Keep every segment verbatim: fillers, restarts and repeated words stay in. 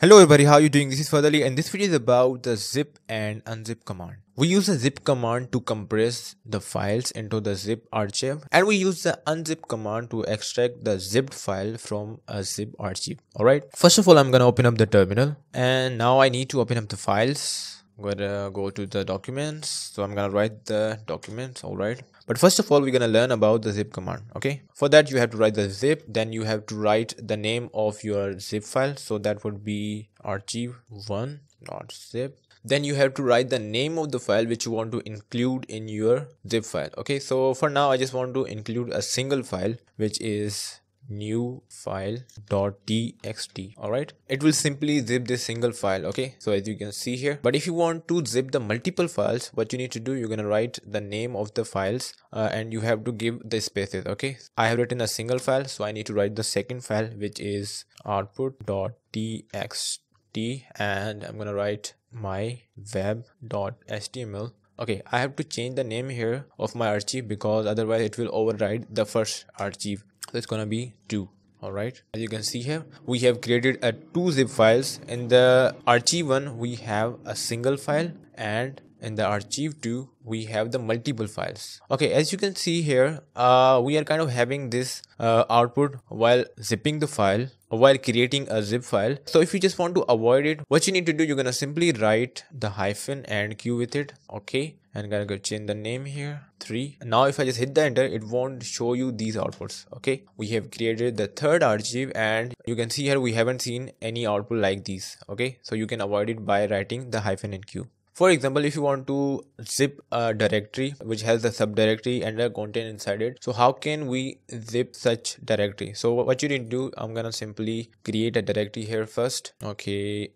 Hello everybody, how are you doing? This is Fahad Ali and this video is about the zip and unzip command. We use the zip command to compress the files into the zip archive, and we use the unzip command to extract the zipped file from a zip archive. Alright, first of all I'm gonna open up the terminal, and now I need to open up the files. I'm gonna go to the documents, so I'm gonna write the documents. Alright, but first of all we're gonna learn about the zip command. Okay, for that you have to write the zip, then you have to write the name of your zip file, so that would be archive one dot zip. Then you have to write the name of the file which you want to include in your zip file. Okay, so for now I just want to include a single file, which is new file dot t x t. all right, it will simply zip this single file. Okay, so as you can see here, but if you want to zip the multiple files, what you need to do, you're gonna write the name of the files uh, and you have to give the spaces. Okay, I have written a single file, so I need to write the second file, which is output dot t x t, and I'm gonna write my web dot h t m l. Okay, I have to change the name here of my archive, because otherwise it will override the first archive. So it's gonna be two. All right, as you can see here, we have created a two zip files. In the archive one we have a single file, and in the archive two we have the multiple files. Okay, as you can see here, uh, we are kind of having this uh, output while zipping the file, while creating a zip file. So if you just want to avoid it, what you need to do, you're gonna simply write the hyphen and q with it. Okay, and gonna go change the name here, three. Now if I just hit the enter, it won't show you these outputs. Okay, we have created the third archive, and you can see here we haven't seen any output like these. Okay, so you can avoid it by writing the hyphen and q. For example, if you want to zip a directory which has the subdirectory and the content inside it, so how can we zip such directory? So what you need to do, I'm gonna simply create a directory here first. Okay,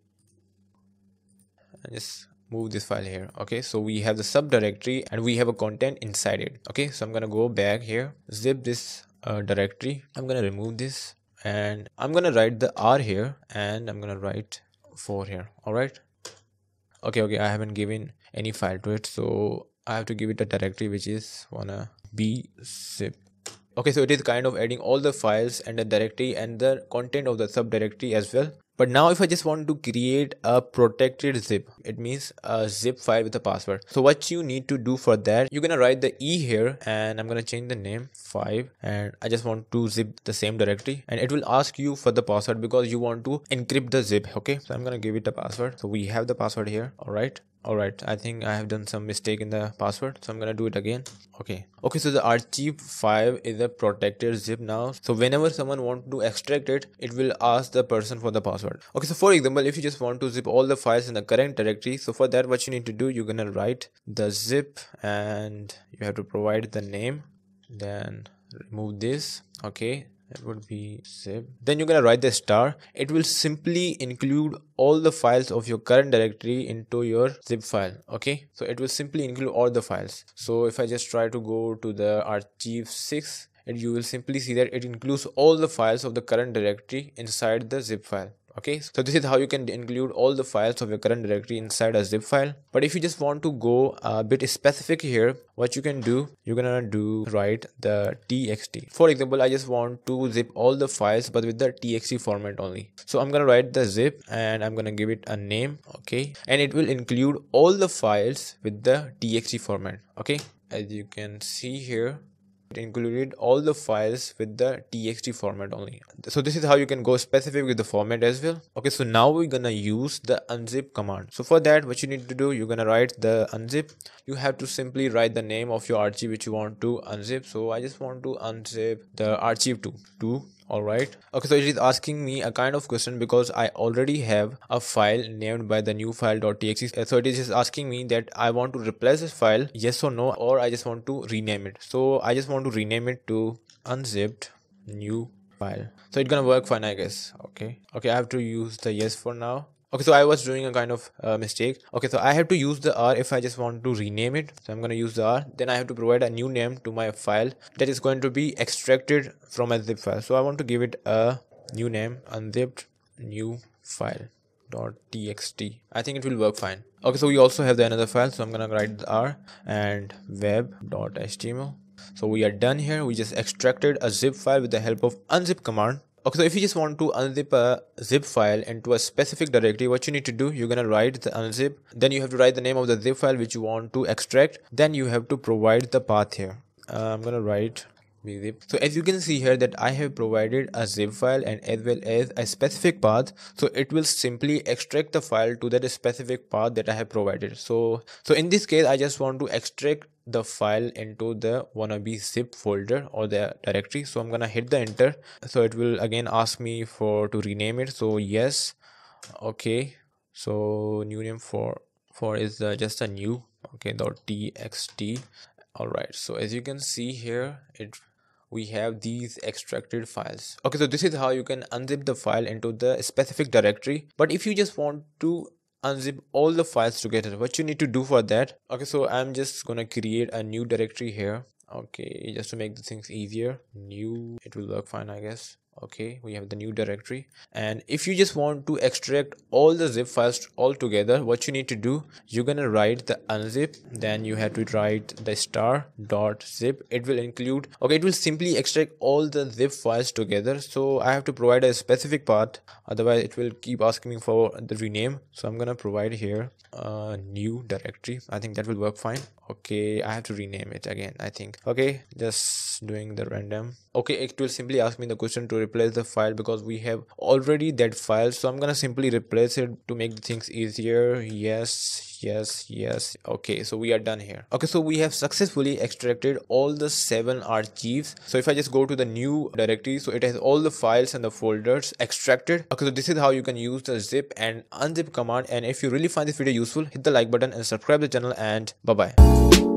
and just move this file here. Okay, so we have the subdirectory and we have a content inside it. Okay, so I'm gonna go back here, zip this uh, directory. I'm gonna remove this, and I'm gonna write the R here, and I'm gonna write four here. All right. Okay, okay, I haven't given any file to it, so I have to give it a directory which is wanna be zip. Okay, so it is kind of adding all the files and the directory and the content of the subdirectory as well. But now if I just want to create a protected zip, it means a zip file with a password. So what you need to do for that, you're gonna write the E here, and I'm gonna change the name five, and I just want to zip the same directory, and it will ask you for the password because you want to encrypt the zip. Okay, so I'm gonna give it a password. So we have the password here. All right. All right, I think I have done some mistake in the password, so I'm gonna do it again. Okay, okay, so the archive five is a protected zip now. So whenever someone wants to extract it, it will ask the person for the password. Okay, so for example, if you just want to zip all the files in the current directory, so for that what you need to do, you're gonna write the zip, and you have to provide the name, then remove this. Okay, that would be zip. Then you're gonna write the star. It will simply include all the files of your current directory into your zip file. Okay, so it will simply include all the files. So if I just try to go to the archive six, and you will simply see that it includes all the files of the current directory inside the zip file. Okay, so this is how you can include all the files of your current directory inside a zip file. But if you just want to go a bit specific here, what you can do, you're gonna do write the txt. For example, I just want to zip all the files but with the txt format only. So I'm gonna write the zip, and I'm gonna give it a name. Okay, and it will include all the files with the txt format. Okay, as you can see here, it included all the files with the txt format only. So this is how you can go specific with the format as well. Okay, so now we're gonna use the unzip command. So for that what you need to do, you're gonna write the unzip. You have to simply write the name of your archive which you want to unzip. So I just want to unzip the archive two. Alright, okay, so it is asking me a kind of question because I already have a file named by the new file dot t x t. So it is just asking me that I want to replace this file, yes or no, or I just want to rename it. So I just want to rename it to unzipped new file. So it's gonna work fine, I guess. Okay, okay, I have to use the yes for now. Okay, so I was doing a kind of uh, mistake. Okay, so I have to use the R if I just want to rename it. So I'm going to use the R. Then I have to provide a new name to my file that is going to be extracted from a zip file. So I want to give it a new name, unzipped new file dot t x t. I think it will work fine. Okay, so we also have the another file. So I'm going to write the R and web dot h t m l. So we are done here. We just extracted a zip file with the help of unzip command. Okay, so if you just want to unzip a zip file into a specific directory, what you need to do, you're gonna write the unzip, then you have to write the name of the zip file which you want to extract, then you have to provide the path here. Uh, I'm gonna write bzip. So as you can see here that I have provided a zip file and as well as a specific path, so it will simply extract the file to that specific path that I have provided. So, so in this case, I just want to extract the file into the wannabe zip folder or the directory, so I'm gonna hit the enter. So it will again ask me for to rename it, so yes, okay, so new name for for is uh, just a new, okay, dot txt. All right, so as you can see here, it we have these extracted files. Okay, so this is how you can unzip the file into the specific directory. But if you just want to unzip all the files together, what you need to do for that, okay, so I'm just gonna create a new directory here, okay, just to make the things easier. New, it will work fine, I guess. Okay, we have the new directory, and if you just want to extract all the zip files all together, what you need to do, you're gonna write the unzip, then you have to write the star dot zip. It will include, okay, it will simply extract all the zip files together. So I have to provide a specific path, otherwise it will keep asking me for the rename. So I'm gonna provide here a new directory, I think that will work fine. Okay, I have to rename it again, I think. Okay, just doing the random. Okay, it will simply ask me the question to replace the file because we have already that file, so I'm gonna simply replace it to make things easier. Yes, yes, yes. Okay, so we are done here. Okay, so we have successfully extracted all the seven archives. So if I just go to the new directory, so it has all the files and the folders extracted. Okay, so this is how you can use the zip and unzip command. And if you really find this video useful, hit the like button and subscribe to the channel, and bye bye.